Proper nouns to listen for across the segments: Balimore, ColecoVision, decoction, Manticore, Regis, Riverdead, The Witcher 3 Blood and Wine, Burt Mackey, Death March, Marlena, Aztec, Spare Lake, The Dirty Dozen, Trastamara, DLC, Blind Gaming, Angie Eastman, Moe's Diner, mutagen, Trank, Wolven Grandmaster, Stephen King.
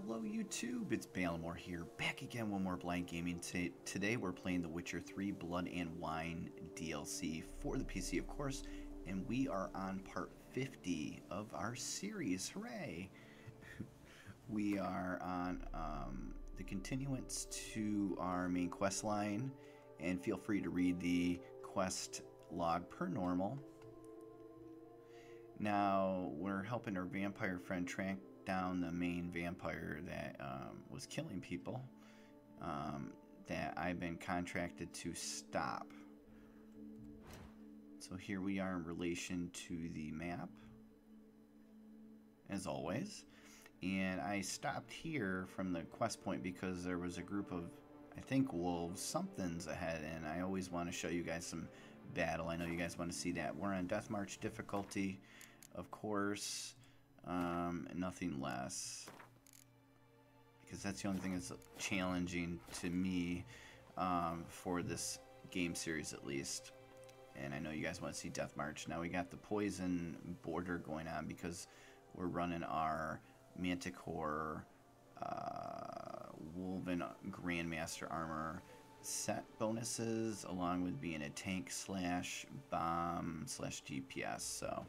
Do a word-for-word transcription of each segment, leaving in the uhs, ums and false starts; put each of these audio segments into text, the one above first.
Hello YouTube, it's Balimore here, back again with more Blind Gaming. Today we're playing The Witcher three Blood and Wine D L C for the P C, of course, and we are on part fifty of our series. Hooray! We are on um, the continuance to our main quest line, and feel free to read the quest log per normal. Now, we're helping our vampire friend Trank down the main vampire that um, was killing people um, that I've been contracted to stop. So here we are in relation to the map, as always. And I stopped here from the quest point because there was a group of, I think, wolves, something's ahead, and I always want to show you guys some battle. I know you guys want to see that. We're on Death March difficulty, of course. Um, nothing less, because that's the only thing that's challenging to me um, for this game series, at least. And I know you guys want to see Death March. Now we got the poison border going on because we're running our Manticore uh, Wolven Grandmaster armor set bonuses, along with being a tank slash bomb slash G P S. So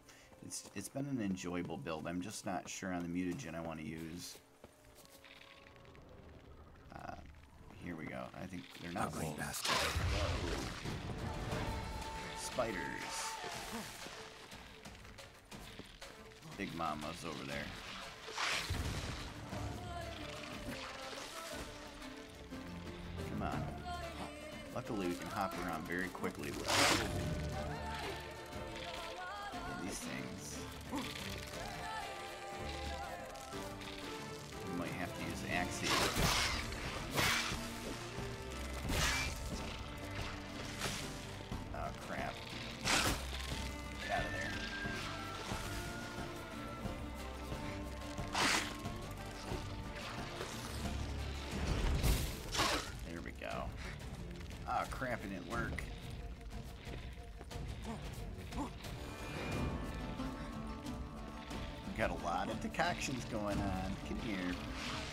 It's, it's been an enjoyable build. I'm just not sure on the mutagen I want to use. Uh, here we go. I think they're not wolves. Spiders. Big mama's over there. Come on. Luckily we can hop around very quickly with these things. We might have to use the axe here. Oh crap. Get out of there. There we go. Oh crap, it didn't work. Got a lot of decoctions going on. Come here.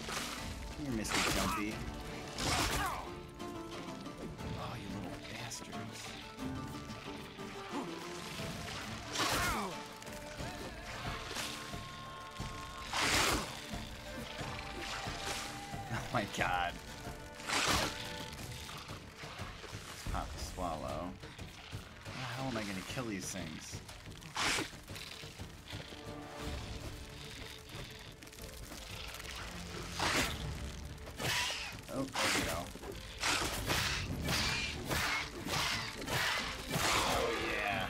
Come here, Mister Jumpy. Oh, you little bastards. Oh my god. Pop the swallow. How am I gonna kill these things? Oh, there we go. Oh, yeah.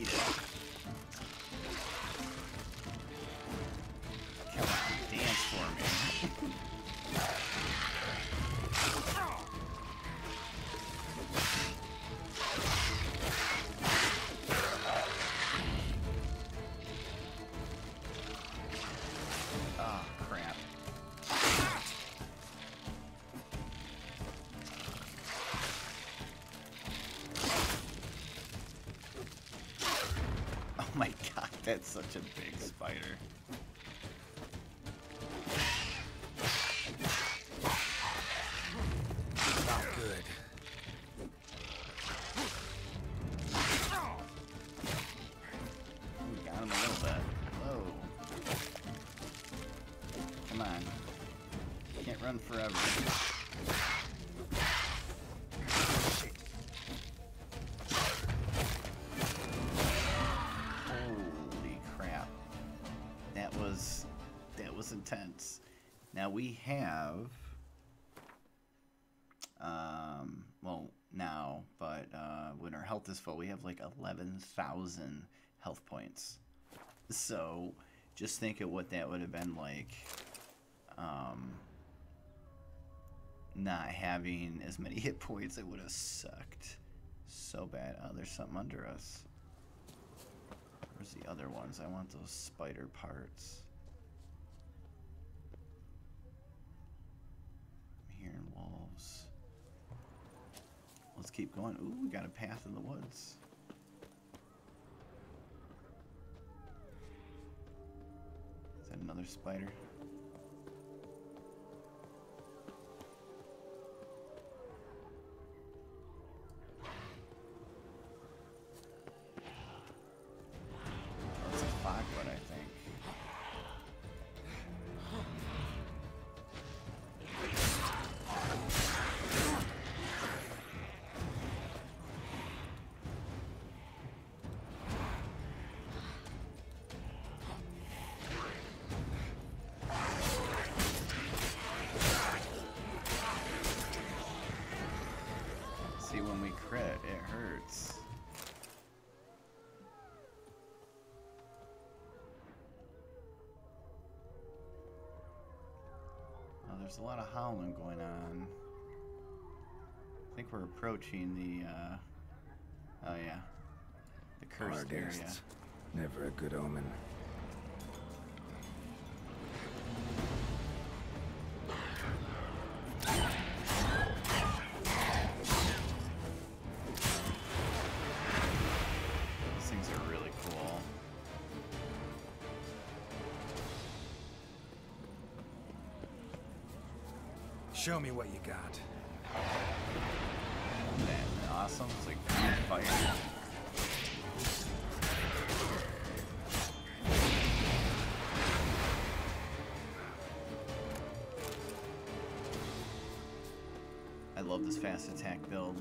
Eat it. Come on, dance for me. Oh, crap. Oh my god, that's such a big spider. Not good. Ooh, got him a little bit. Whoa. Come on. Can't run forever. Intense. Now we have um well now but uh when our health is full we have like eleven thousand health points, so just think of what that would have been like um not having as many hit points. It would have sucked so bad. Oh, there's something under us. Where's the other ones? I want those spider parts. Wolves. Let's keep going. Ooh, we got a path in the woods. Is that another spider? there's a lot of howling going on. I think we're approaching the, uh, oh yeah, the cursed area. Never a good omen. Show me what you got. Man, awesome. It's like fire. I love this fast attack build.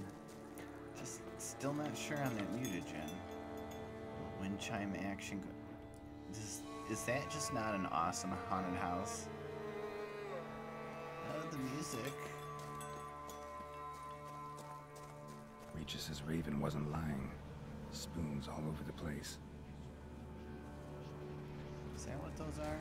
Just still not sure on that mutagen. Wind chime action. Is, is that just not an awesome haunted house? The music. Regis's raven wasn't lying. Spoons all over the place. Is that what those are?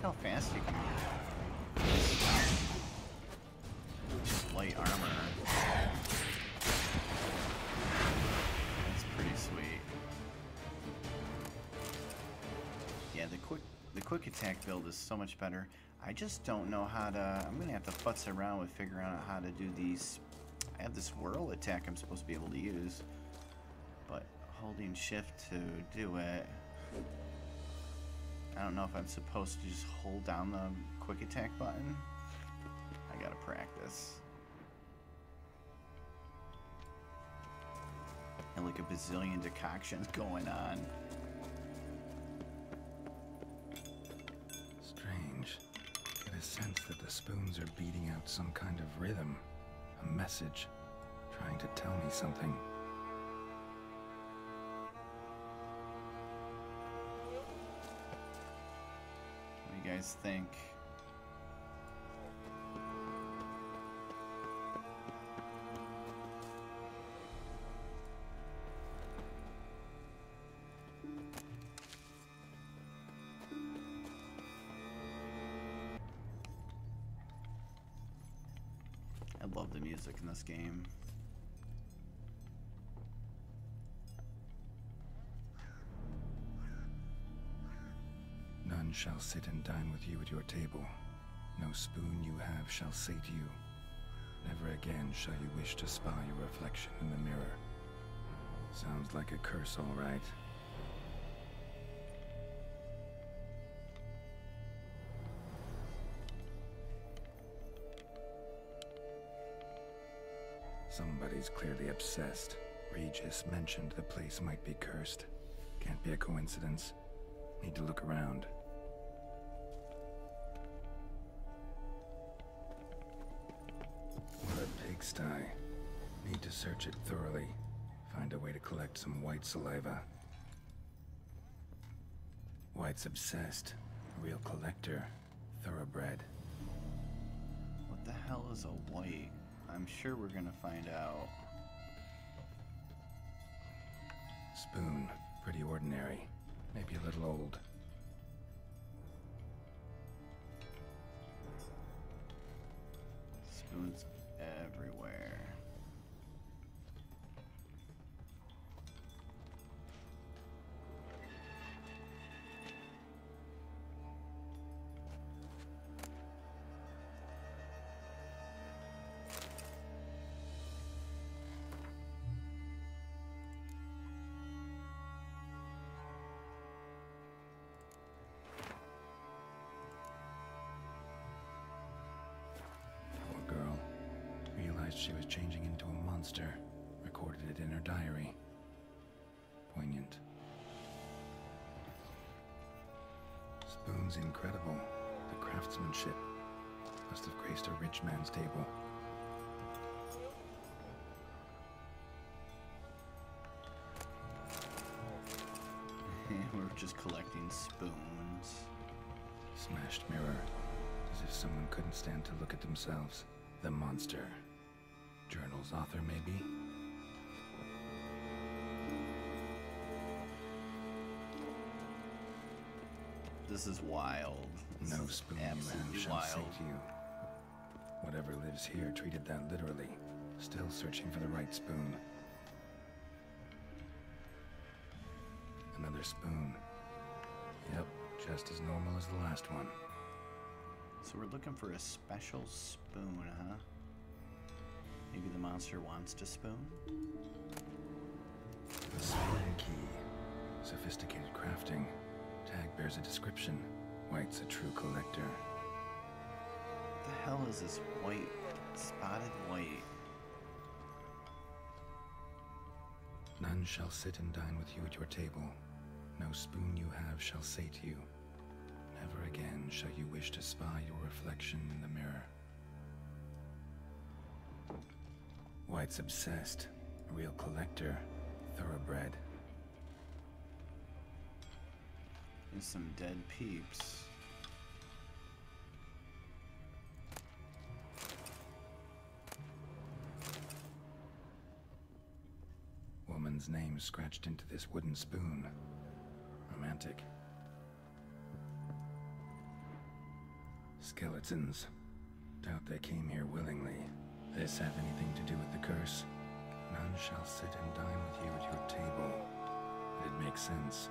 How fast you can move. Light armor. That's pretty sweet. Yeah, the quick the quick attack build is so much better. I just don't know how to. I'm gonna have to futz around with figuring out how to do these. I have this whirl attack I'm supposed to be able to use, but holding shift to do it. I don't know if I'm supposed to just hold down the quick attack button. I gotta practice. And like a bazillion decoctions going on. Strange. Get a sense that the spoons are beating out some kind of rhythm. A message. Trying to tell me something. Think I love the music in this game. None shall sit and dine with you at your table. No spoon you have shall sate you. Never again shall you wish to spy your reflection in the mirror. Sounds like a curse, all right. Somebody's clearly obsessed. Regis mentioned the place might be cursed. Can't be a coincidence. Need to look around. Sty. Need to search it thoroughly. Find a way to collect some white saliva. White's obsessed. A real collector. Thoroughbred. What the hell is a white? I'm sure we're gonna find out. Spoon. Pretty ordinary. Maybe a little old. Spoon's everywhere. realized she was changing into a monster, recorded it in her diary. Poignant. Spoon's incredible. The craftsmanship must have graced a rich man's table. We're just collecting spoons. Smashed mirror. As if someone couldn't stand to look at themselves. The monster. Journal's author, maybe? This is wild. This no spoon you shall sink you. Whatever lives here treated that literally. Still searching for the right spoon. Another spoon. Yep, just as normal as the last one. So we're looking for a special spoon, huh? Maybe the monster wants to spoon? The spoon key. Sophisticated crafting. Tag bears a description. White's a true collector. What the hell is this white? Spotted white. None shall sit and dine with you at your table. No spoon you have shall sate you. Never again shall you wish to spy your reflection in the mirror. White's obsessed. A real collector. Thoroughbred. There's some dead peeps. Woman's name scratched into this wooden spoon. Romantic. Skeletons. Doubt they came here willingly. This have anything to do with the curse? None shall sit and dine with you at your table. It makes sense.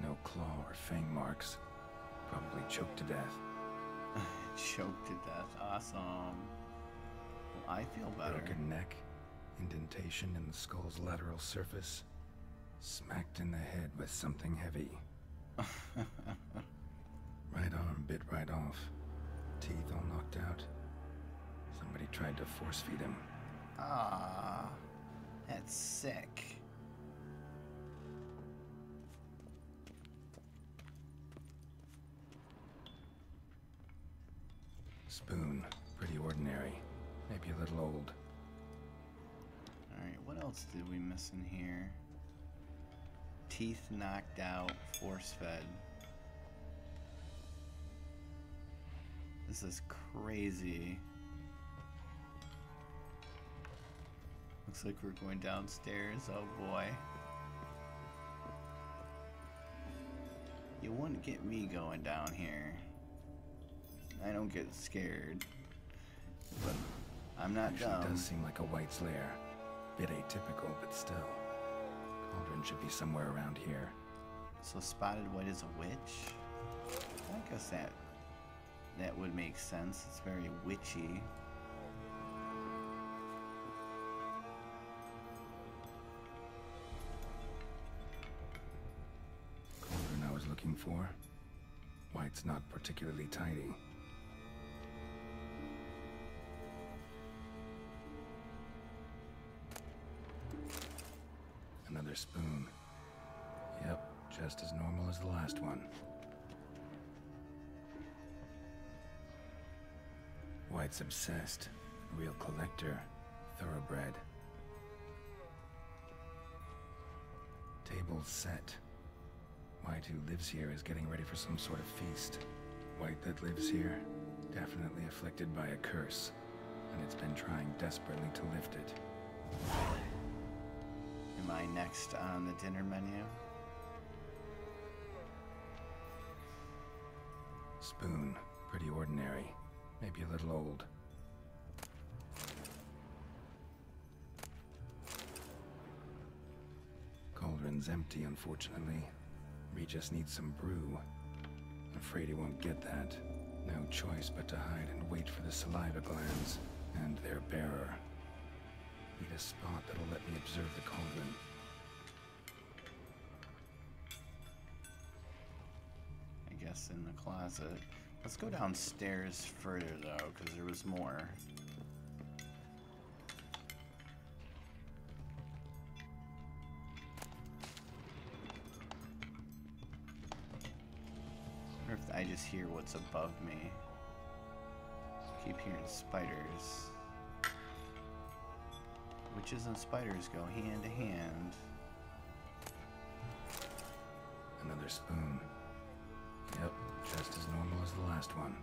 No claw or fang marks. Probably choked to death. Choked to death. Awesome. Well, I feel better. Broken neck. Indentation in the skull's lateral surface. Smacked in the head with something heavy. Right arm bit right off. Teeth all knocked out. Somebody tried to force feed him. Ah, that's sick. Spoon. Pretty ordinary. Maybe a little old. Alright, what else did we miss in here? Teeth knocked out, force fed. This is crazy. Looks like we're going downstairs. Oh boy. You wouldn't get me going down here. I don't get scared. But I'm not dumb. Actually, it does seem like a white's lair. Bit atypical, but still. Cauldron should be somewhere around here. So spotted white is a witch? I guess that that would make sense. It's very witchy. Cauldron I was looking for. White's not particularly tidy. Another spoon. Yep, just as normal as the last one. White's obsessed. A real collector. Thoroughbred. Table set. White who lives here is getting ready for some sort of feast. White that lives here, definitely afflicted by a curse. And it's been trying desperately to lift it. Am I next on the dinner menu? Spoon. Pretty ordinary. Maybe a little old. Cauldron's empty, unfortunately. Regis needs some brew. I'm afraid he won't get that. No choice but to hide and wait for the saliva glands and their bearer. Need a spot that'll let me observe the cauldron. I guess in the closet. Let's go downstairs further, though, because there was more. I wonder if I just hear what's above me. I keep hearing spiders. Witches and spiders go hand to hand. Another spoon. Yep, just as normal as the last one.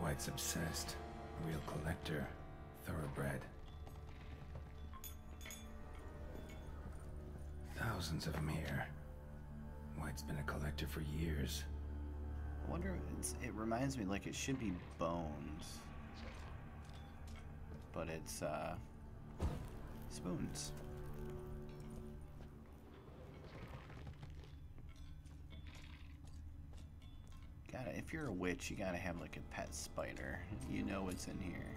White's obsessed. Real collector. Thoroughbred. Thousands of them here. White's been a collector for years. I wonder, it's, it reminds me, like, it should be bones. But it's, uh... spoons. Gotta, if you're a witch, you gotta have, like, a pet spider. You know what's in here.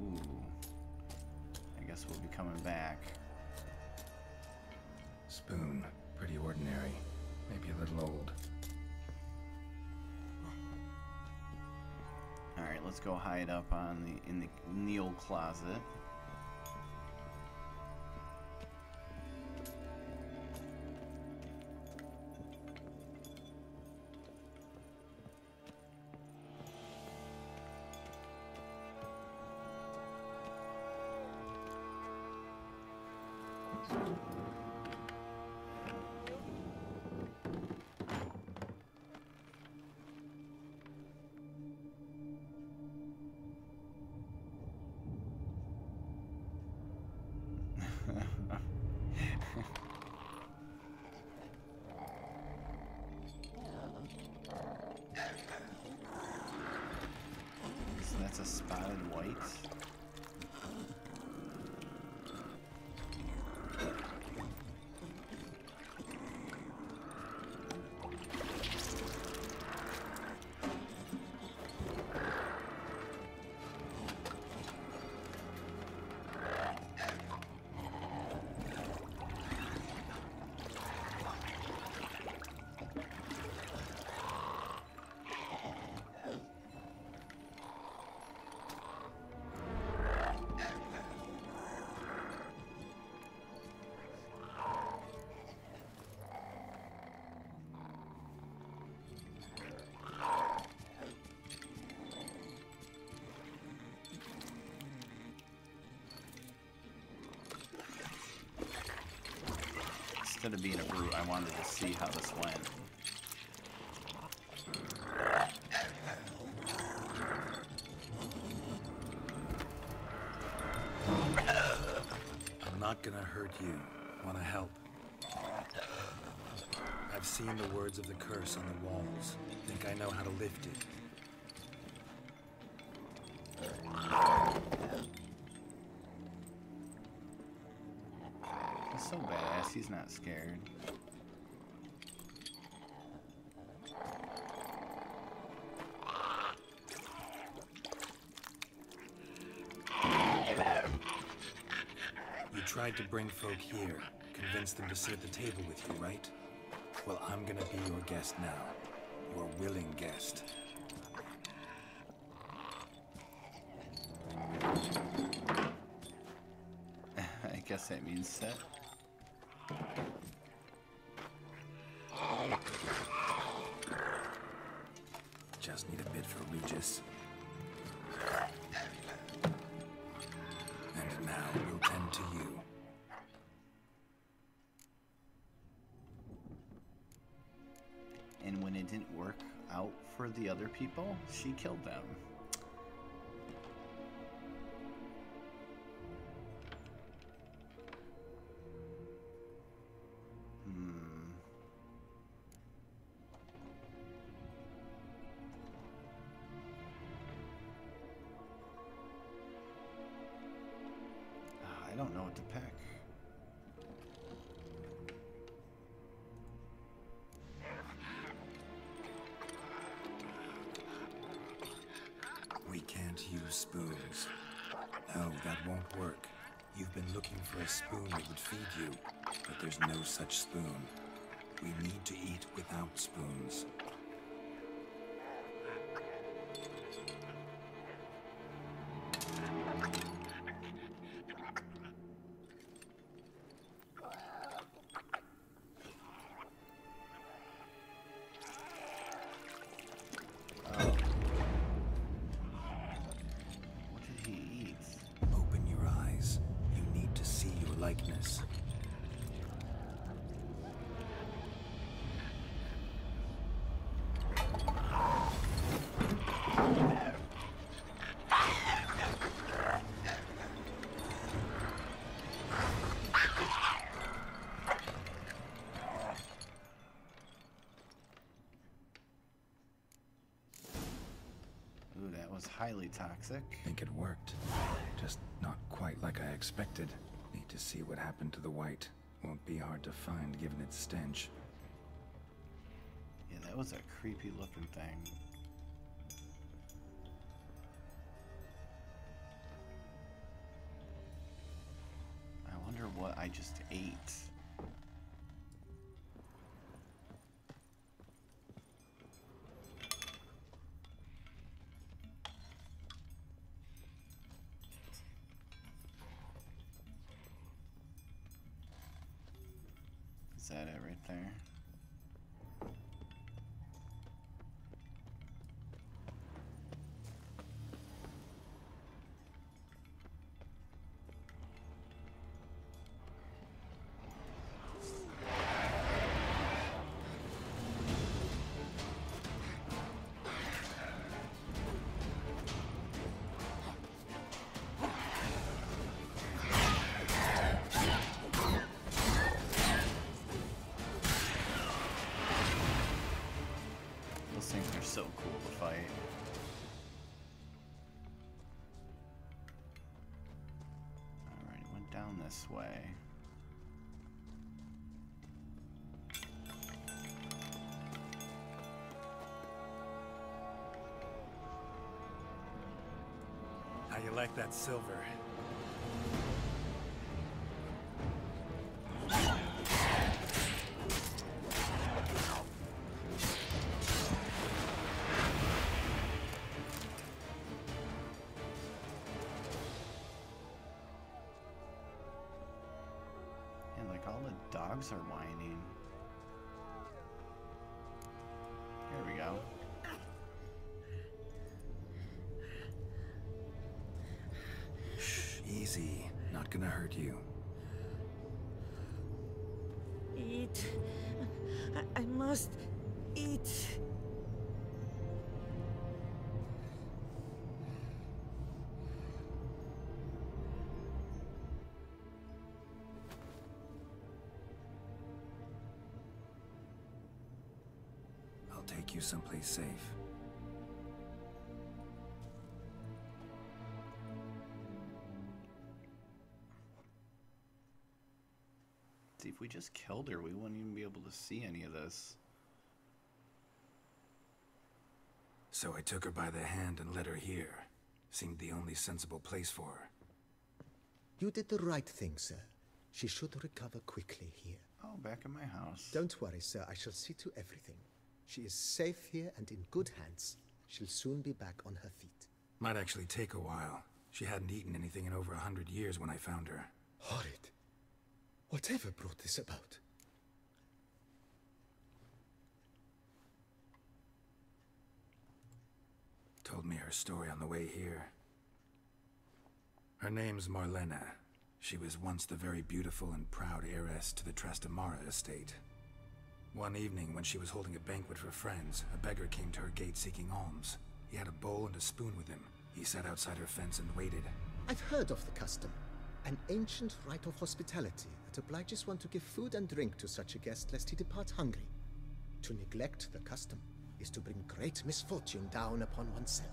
Ooh. I guess we'll be coming back. Spoon. Pretty ordinary. Maybe a little old. Alright, let's go hide up on the in the Neil closet. That's a spotted white. Instead of being a brute, I wanted to see how this went. I'm not gonna hurt you. Wanna help? I've seen the words of the curse on the walls. Think I know how to lift it. He's not scared. You tried to bring folk here, convince them to sit at the table with you, right? Well, I'm gonna be your guest now. Your willing guest. I guess that means set. Just need a bit for Regis. And now we'll tend to you. And when it didn't work out for the other people, she killed them. I don't know what to pick. We can't use spoons. No, that won't work. You've been looking for a spoon that would feed you, but there's no such spoon. We need to eat without spoons. sickness. Highly toxic. I think it worked. Just not quite like I expected. Need to see what happened to the white. Won't be hard to find given its stench. Yeah, that was a creepy looking thing. I wonder what I just ate. Is that it right there? So cool to fight. Alright, it went down this way. How you like that silver? Dogs are whining. Here we go. Shh, easy. Not gonna hurt you. Eat. I, I must eat. Take you someplace safe. See, if we just killed her, we wouldn't even be able to see any of this. So I took her by the hand and led her here. Seemed the only sensible place for her. You did the right thing, sir. She should recover quickly here. Oh, back in my house. Don't worry, sir. I shall see to everything. She is safe here and in good hands. She'll soon be back on her feet. Might actually take a while. She hadn't eaten anything in over a hundred years when I found her. Horrid. Whatever brought this about? Told me her story on the way here. Her name's Marlena. She was once the very beautiful and proud heiress to the Trastamara estate. One evening, when she was holding a banquet for friends, a beggar came to her gate seeking alms. He had a bowl and a spoon with him. He sat outside her fence and waited. I've heard of the custom. An ancient rite of hospitality that obliges one to give food and drink to such a guest lest he depart hungry. To neglect the custom is to bring great misfortune down upon oneself.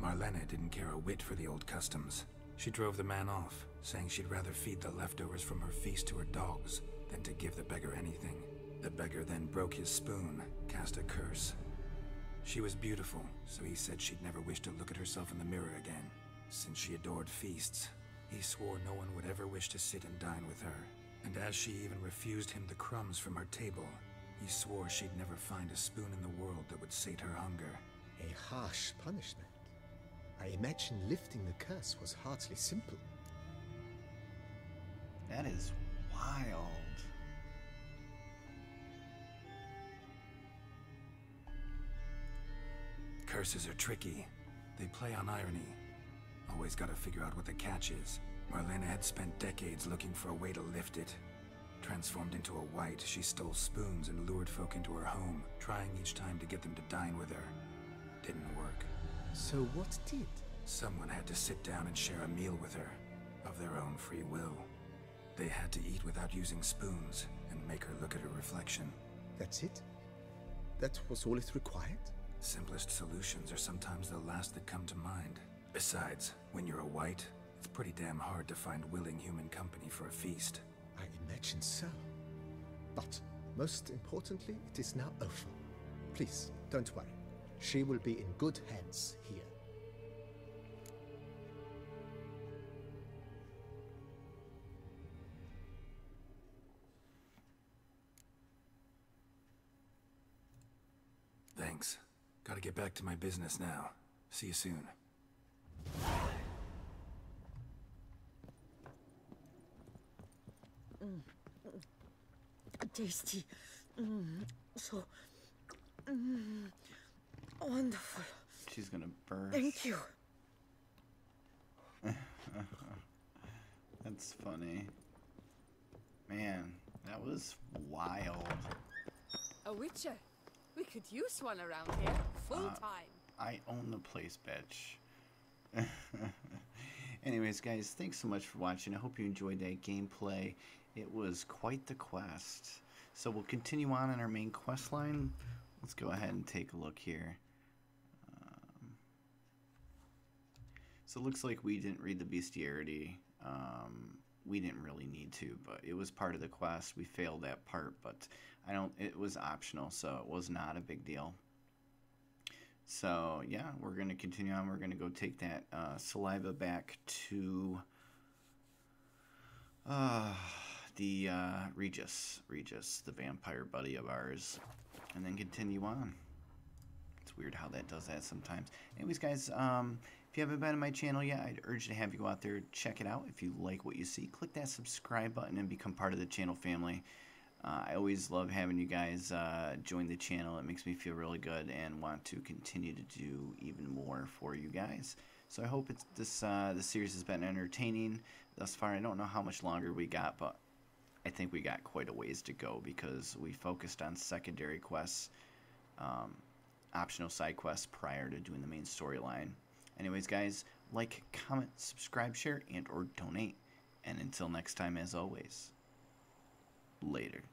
Marlena didn't care a whit for the old customs. She drove the man off, saying she'd rather feed the leftovers from her feast to her dogs than to give the beggar anything. The beggar then broke his spoon, cast a curse. She was beautiful, so he said she'd never wish to look at herself in the mirror again. Since she adored feasts, he swore no one would ever wish to sit and dine with her. And as she even refused him the crumbs from her table, he swore she'd never find a spoon in the world that would sate her hunger. A harsh punishment. I imagine lifting the curse was hardly simple. That is wild. Curses are tricky. They play on irony. Always gotta figure out what the catch is. Marlena had spent decades looking for a way to lift it. Transformed into a wight, she stole spoons and lured folk into her home, trying each time to get them to dine with her. Didn't work. So what did? Someone had to sit down and share a meal with her, of their own free will. They had to eat without using spoons, and make her look at her reflection. That's it? That was all it required? Simplest solutions are sometimes the last that come to mind. Besides, when you're a wight, it's pretty damn hard to find willing human company for a feast. I imagine so. But, most importantly, it is now over. Please, don't worry. She will be in good hands here. Thanks. Gotta get back to my business now. See you soon. Mm. Tasty. Mm. So... Mm. Wonderful. She's gonna burst. Thank you. That's funny. Man, that was wild. A witcher. We could use one around here full uh, time. I own the place, bitch. Anyways, guys, thanks so much for watching. I hope you enjoyed that gameplay. It was quite the quest. So we'll continue on in our main quest line. Let's go ahead and take a look here. Um, so it looks like we didn't read the bestiarity. Um, we didn't really need to, but it was part of the quest. We failed that part, but I don't. It was optional, so it was not a big deal. So yeah, we're gonna continue on. We're gonna go take that uh, saliva back to uh, the uh, Regis, Regis, the vampire buddy of ours. And then continue on. It's weird how that does that sometimes. Anyways, guys, um, if you haven't been to my channel yet, I'd urge you to have you go out there, check it out. If you like what you see, click that subscribe button and become part of the channel family. Uh, I always love having you guys uh, join the channel. It makes me feel really good and want to continue to do even more for you guys. So I hope it's this uh, this series has been entertaining thus far. I don't know how much longer we got, but I think we got quite a ways to go because we focused on secondary quests, um, optional side quests prior to doing the main storyline. Anyways, guys, like, comment, subscribe, share, and or donate. And until next time, as always, later.